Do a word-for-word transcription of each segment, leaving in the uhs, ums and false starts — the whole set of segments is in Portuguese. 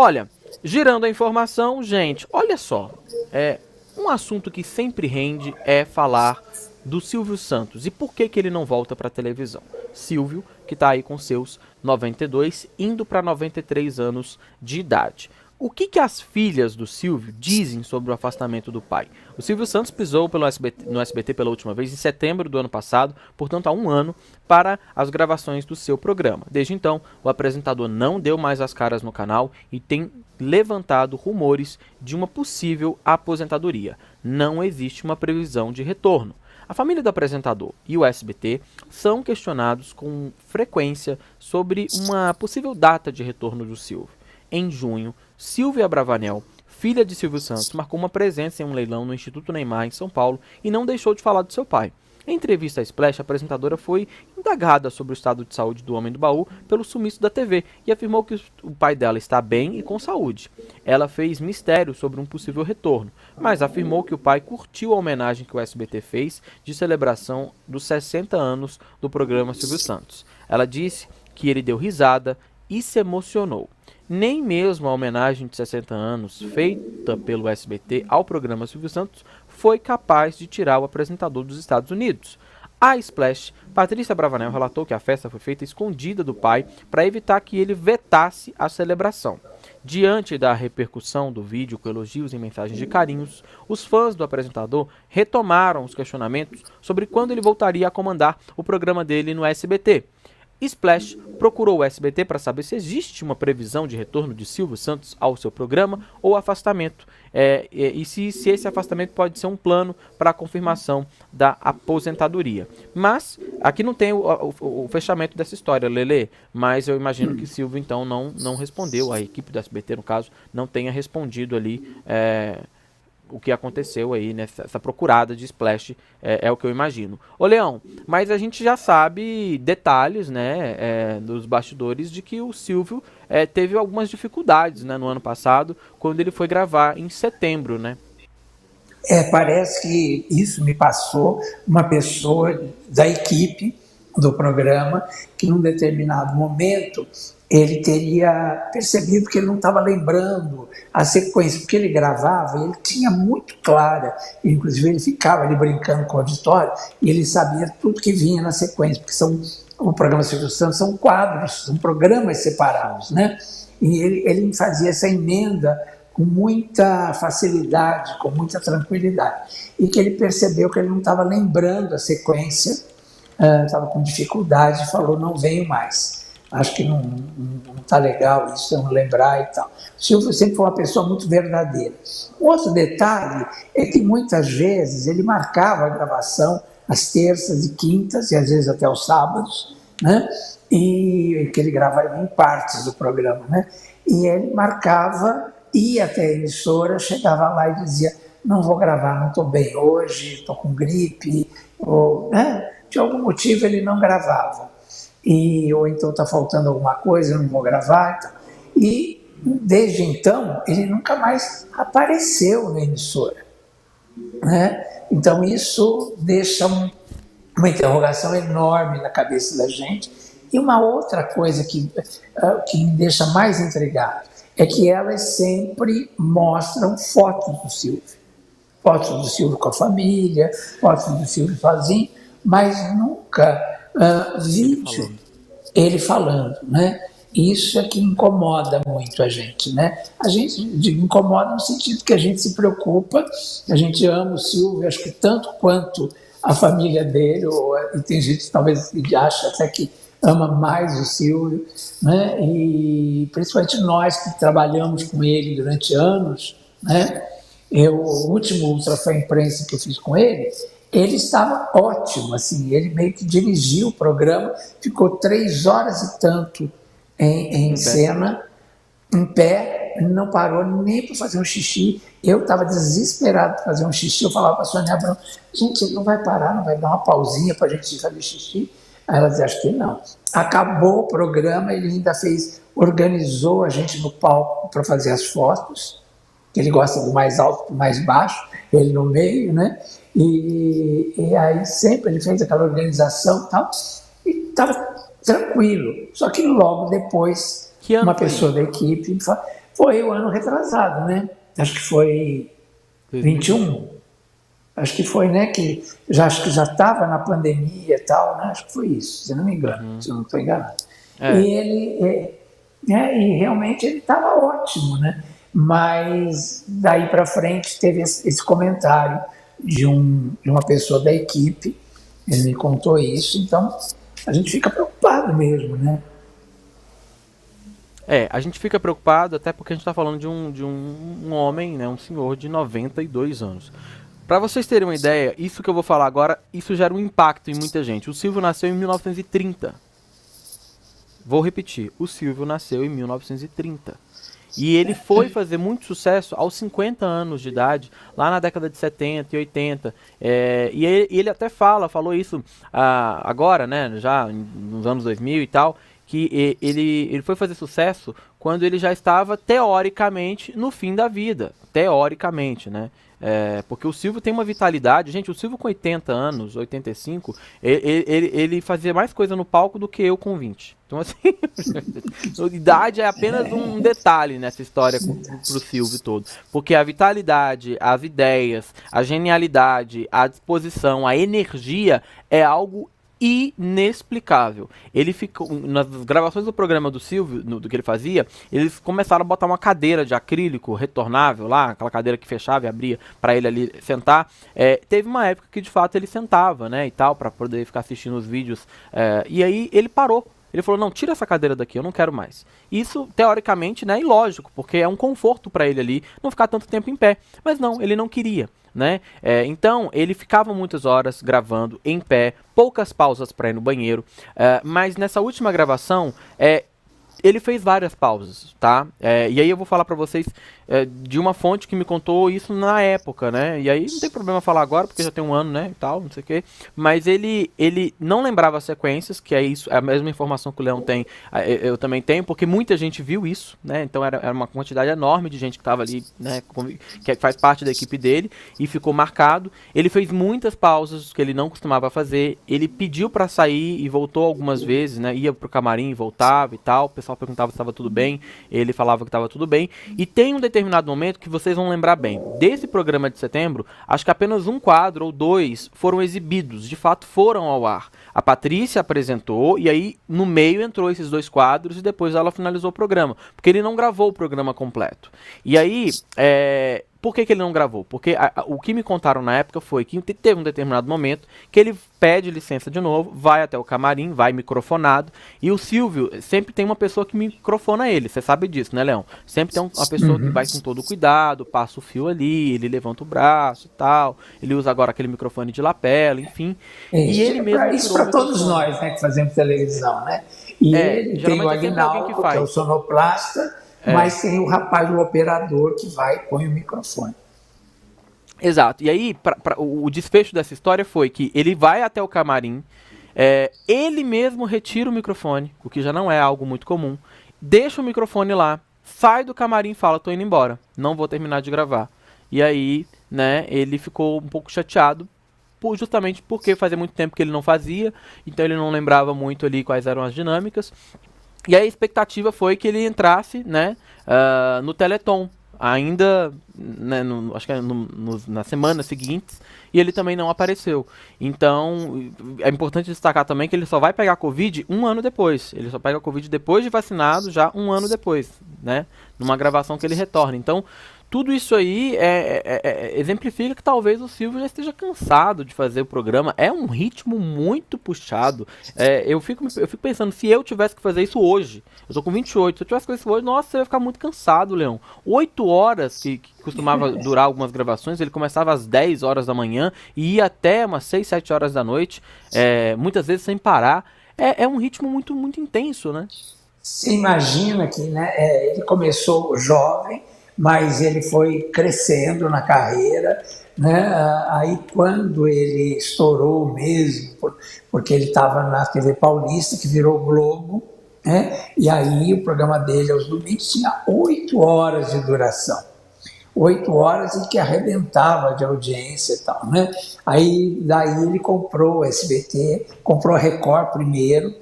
Olha, girando a informação, gente, olha só. É, um assunto que sempre rende é falar do Silvio Santos. E por que que ele não volta para a televisão? Silvio, que está aí com seus noventa e dois, indo para noventa e três anos de idade. O que que as filhas do Silvio dizem sobre o afastamento do pai? O Silvio Santos pisou pelo S B T, no S B T pela última vez em setembro do ano passado, portanto há um ano, para as gravações do seu programa. Desde então, o apresentador não deu mais as caras no canal e tem levantado rumores de uma possível aposentadoria. Não existe uma previsão de retorno. A família do apresentador e o S B T são questionados com frequência sobre uma possível data de retorno do Silvio. Em junho, Silvia Abravanel, filha de Silvio Santos, marcou uma presença em um leilão no Instituto Neymar, em São Paulo, e não deixou de falar do seu pai. Em entrevista à Splash, a apresentadora foi indagada sobre o estado de saúde do homem do baú pelo sumiço da T V e afirmou que o pai dela está bem e com saúde. Ela fez mistério sobre um possível retorno, mas afirmou que o pai curtiu a homenagem que o S B T fez de celebração dos sessenta anos do programa Silvio Santos. Ela disse que ele deu risada e se emocionou. Nem mesmo a homenagem de sessenta anos feita pelo S B T ao programa Silvio Santos foi capaz de tirar o apresentador dos Estados Unidos. A Splash, Patricia Abravanel, relatou que a festa foi feita escondida do pai para evitar que ele vetasse a celebração. Diante da repercussão do vídeo com elogios e mensagens de carinhos, os fãs do apresentador retomaram os questionamentos sobre quando ele voltaria a comandar o programa dele no S B T. Splash procurou o S B T para saber se existe uma previsão de retorno de Silvio Santos ao seu programa ou afastamento, é, e se, se esse afastamento pode ser um plano para a confirmação da aposentadoria. Mas aqui não tem o, o, o fechamento dessa história, Lelê, mas eu imagino que Silvio então não, não respondeu, a equipe do S B T no caso não tenha respondido ali é, o que aconteceu aí nessa essa procurada de Splash, é, é o que eu imagino. Ô Leão, mas a gente já sabe detalhes, né, é, dos bastidores de que o Silvio é, teve algumas dificuldades, né, no ano passado, quando ele foi gravar em setembro, né? É, parece que isso me passou uma pessoa da equipe do programa, que num determinado momento ele teria percebido que ele não estava lembrando a sequência, porque ele gravava, ele tinha muito clara, inclusive ele ficava ali brincando com a Vitória, e ele sabia tudo que vinha na sequência, porque são, o programa Silvio Santos são quadros, são programas separados, né? E ele, ele fazia essa emenda com muita facilidade, com muita tranquilidade, e que ele percebeu que ele não estava lembrando a sequência, estava uh, com dificuldade e falou, não venho mais. Acho que não está legal isso, não lembrar e tal. O Silvio sempre foi uma pessoa muito verdadeira. Um outro detalhe é que muitas vezes ele marcava a gravação às terças e quintas, e às vezes até aos sábados, né? E que ele gravava em partes do programa, né? E ele marcava, ia até a emissora, chegava lá e dizia, não vou gravar, não estou bem hoje, estou com gripe, ou, né? De algum motivo ele não gravava. E, ou então está faltando alguma coisa, eu não vou gravar. Então. E desde então ele nunca mais apareceu na emissora. Né? Então isso deixa um, uma interrogação enorme na cabeça da gente. E uma outra coisa que, uh, que me deixa mais intrigado é que elas sempre mostram fotos do Silvio. Fotos do Silvio com a família, fotos do Silvio sozinho, mas nunca... Uh, vídeo, ele falando, né? Isso é que incomoda muito a gente, né? A gente digo, incomoda no sentido que a gente se preocupa, a gente ama o Silvio, acho que tanto quanto a família dele, ou, e tem gente que talvez acha até que ama mais o Silvio, né? E principalmente nós que trabalhamos com ele durante anos, né? Eu, o último Ultra Fã Imprensa que eu fiz com ele, ele estava ótimo, assim, ele meio que dirigiu o programa, ficou três horas e tanto em, em, em cena, pé. em pé, não parou nem para fazer um xixi, eu estava desesperado para fazer um xixi, eu falava para a Sônia Abrão, gente, ele não vai parar, não vai dar uma pausinha para a gente fazer xixi? Aí ela dizia, acho que não. Acabou o programa, ele ainda fez, organizou a gente no palco para fazer as fotos, que ele gosta do mais alto, do mais baixo, ele no meio, né? E, e aí sempre ele fez aquela organização e tal, e estava tranquilo. Só que logo depois, que uma pessoa da equipe Foi o ano retrasado, né? Acho que foi vinte e um. Acho que foi, né? Que já, acho que já estava na pandemia e tal, né? Acho que foi isso, se não me engano, uhum. se eu não estou enganado. É. E ele, é, né? E realmente ele estava ótimo, né? Mas daí para frente teve esse comentário de, um, de uma pessoa da equipe, ele me contou isso, então a gente fica preocupado mesmo, né? É, a gente fica preocupado até porque a gente está falando de um, de um, um homem, né, um senhor de noventa e dois anos. Para vocês terem uma ideia, isso que eu vou falar agora, isso gera um impacto em muita gente. O Silvio nasceu em mil novecentos e trinta. Vou repetir, o Silvio nasceu em mil novecentos e trinta. E ele foi fazer muito sucesso aos cinquenta anos de idade, lá na década de setenta e oitenta. É, e ele, ele até fala, falou isso ah, agora, né, já nos anos dois mil e tal, que ele, ele foi fazer sucesso quando ele já estava, teoricamente, no fim da vida. Teoricamente, né? É, porque o Silvio tem uma vitalidade. Gente, o Silvio com oitenta anos, oitenta e cinco, ele, ele, ele fazia mais coisa no palco do que eu com vinte. Então, assim, idade é apenas um detalhe nessa história com, pro Silvio todo. Porque a vitalidade, as ideias, a genialidade, a disposição, a energia é algo inexplicável. Ele ficou nas gravações do programa do Silvio, no, do que ele fazia, eles começaram a botar uma cadeira de acrílico retornável lá, aquela cadeira que fechava e abria para ele ali sentar. É, teve uma época que de fato ele sentava, né, e tal, para poder ficar assistindo os vídeos. É, e aí ele parou. Ele falou, não, tira essa cadeira daqui, eu não quero mais. Isso, teoricamente, né, é ilógico, porque é um conforto para ele ali não ficar tanto tempo em pé. Mas não, ele não queria, né? É, então, ele ficava muitas horas gravando em pé, poucas pausas para ir no banheiro. É, mas nessa última gravação, é, ele fez várias pausas, tá? É, e aí eu vou falar para vocês é, de uma fonte que me contou isso na época, né? E aí não tem problema falar agora, porque já tem um ano, né, e tal, não sei o quê. Mas ele, ele não lembrava as sequências, que é isso, é a mesma informação que o Leão tem, eu também tenho, porque muita gente viu isso, né? Então era, era uma quantidade enorme de gente que tava ali, né, que faz parte da equipe dele, e ficou marcado. Ele fez muitas pausas que ele não costumava fazer, ele pediu para sair e voltou algumas vezes, né? Ia pro camarim e voltava e tal, pessoal perguntava se estava tudo bem, ele falava que estava tudo bem, e tem um determinado momento que vocês vão lembrar bem, desse programa de setembro, acho que apenas um quadro ou dois foram exibidos, de fato foram ao ar, a Patrícia apresentou, e aí no meio entrou esses dois quadros, e depois ela finalizou o programa, porque ele não gravou o programa completo, e aí, é... Por que, que ele não gravou? Porque a, a, o que me contaram na época foi que teve um determinado momento que ele pede licença de novo, vai até o camarim, vai microfonado, e o Silvio sempre tem uma pessoa que microfona ele, você sabe disso, né, Leão? Sempre tem um, uma pessoa uhum. que vai com todo cuidado, passa o fio ali, ele levanta o braço e tal, ele usa agora aquele microfone de lapela, enfim. É, e ele mesmo pra, isso para todos nós, né, que fazemos televisão, né? E é, ele tem o Aguinaldo, que, que é o sonoplasta, É. mas tem o rapaz, o operador, que vai e põe o microfone. Exato. E aí, pra, pra, o desfecho dessa história foi que ele vai até o camarim, é, ele mesmo retira o microfone, o que já não é algo muito comum, deixa o microfone lá, sai do camarim e fala, tô indo embora, não vou terminar de gravar. E aí, né, ele ficou um pouco chateado, Por, justamente porque fazia muito tempo que ele não fazia, então ele não lembrava muito ali quais eram as dinâmicas. E a expectativa foi que ele entrasse, né, uh, no Teleton, ainda, né, no, acho que no, no, nas semanas seguintes, e ele também não apareceu. Então, é importante destacar também que ele só vai pegar Covid um ano depois. Ele só pega Covid depois de vacinado, já um ano depois, né, numa gravação que ele retorna. Então, tudo isso aí é, é, é, exemplifica que talvez o Silvio já esteja cansado de fazer o programa. É um ritmo muito puxado. É, eu, fico, eu fico pensando, se eu tivesse que fazer isso hoje, eu tô com vinte e oito, se eu tivesse que fazer isso hoje, nossa, eu ia ficar muito cansado, Leão. Oito horas que, que costumava durar algumas gravações, ele começava às dez horas da manhã e ia até umas seis, sete horas da noite, é, muitas vezes sem parar. É, é um ritmo muito, muito intenso, né? Você imagina que, né, é, ele começou jovem, mas ele foi crescendo na carreira, né? Aí quando ele estourou mesmo, porque ele estava na T V Paulista, que virou Globo, né? E aí o programa dele aos domingos tinha oito horas de duração, oito horas e que arrebentava de audiência e tal, né? Aí daí ele comprou o S B T, comprou a Record primeiro,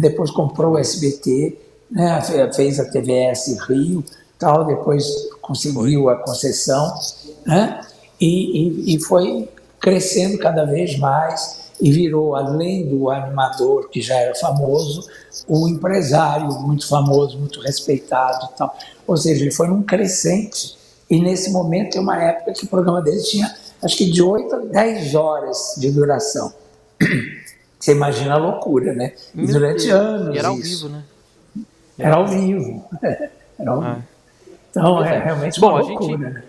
depois comprou o S B T, né? Fez a T V S Rio. tal, depois conseguiu a concessão, né? e, e, e foi crescendo cada vez mais e virou, além do animador que já era famoso, o empresário muito famoso, muito respeitado e tal. Ou seja, ele foi num crescente. E nesse momento é uma época que o programa dele tinha, acho que de oito a dez horas de duração. Você imagina a loucura, né? E durante anos. E era ao vivo, né? Era ao vivo. Era ao vivo. Então é realmente uma loucura, né?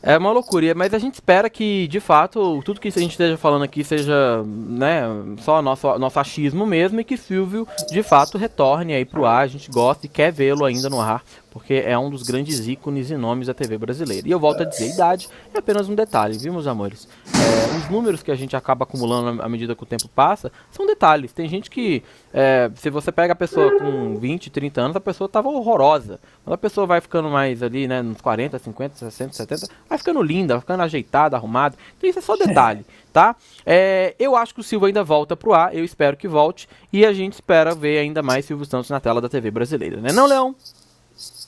É uma loucura, mas a gente espera que, de fato, tudo que a gente esteja falando aqui seja, né, só nosso, nosso achismo mesmo, e que Silvio, de fato, retorne aí pro ar. A gente gosta e quer vê-lo ainda no ar, porque é um dos grandes ícones e nomes da T V brasileira. E eu volto a dizer, idade é apenas um detalhe, viu, meus amores? É, os números que a gente acaba acumulando à medida que o tempo passa são detalhes. Tem gente que, é, se você pega a pessoa com vinte, trinta anos, a pessoa estava horrorosa. Quando a pessoa vai ficando mais ali, né, nos quarenta, cinquenta, sessenta, setenta, vai ficando linda, vai ficando ajeitada, arrumada. Então isso é só detalhe, tá? É, eu acho que o Silvio ainda volta pro ar, eu espero que volte. E a gente espera ver ainda mais Silvio Santos na tela da T V brasileira, né não, Leão?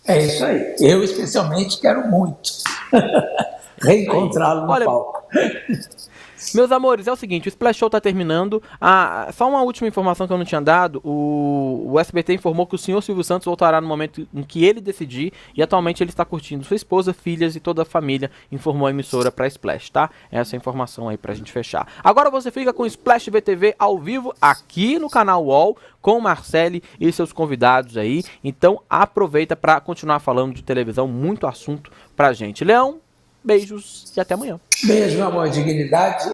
É isso aí. Eu, especialmente, quero muito reencontrá-lo no Olha, palco. Meus amores, é o seguinte, o Splash Show tá terminando. Ah, só uma última informação que eu não tinha dado. O, o S B T informou que o senhor Silvio Santos voltará no momento em que ele decidir. E atualmente ele está curtindo sua esposa, filhas e toda a família, informou a emissora pra Splash, tá? Essa é a informação aí pra gente fechar. Agora você fica com o Splash B T V ao vivo aqui no canal U O L, com o Marcele e seus convidados aí. Então aproveita pra continuar falando de televisão, muito assunto pra gente. Leão, beijos e até amanhã. Beijo, meu amor, dignidade.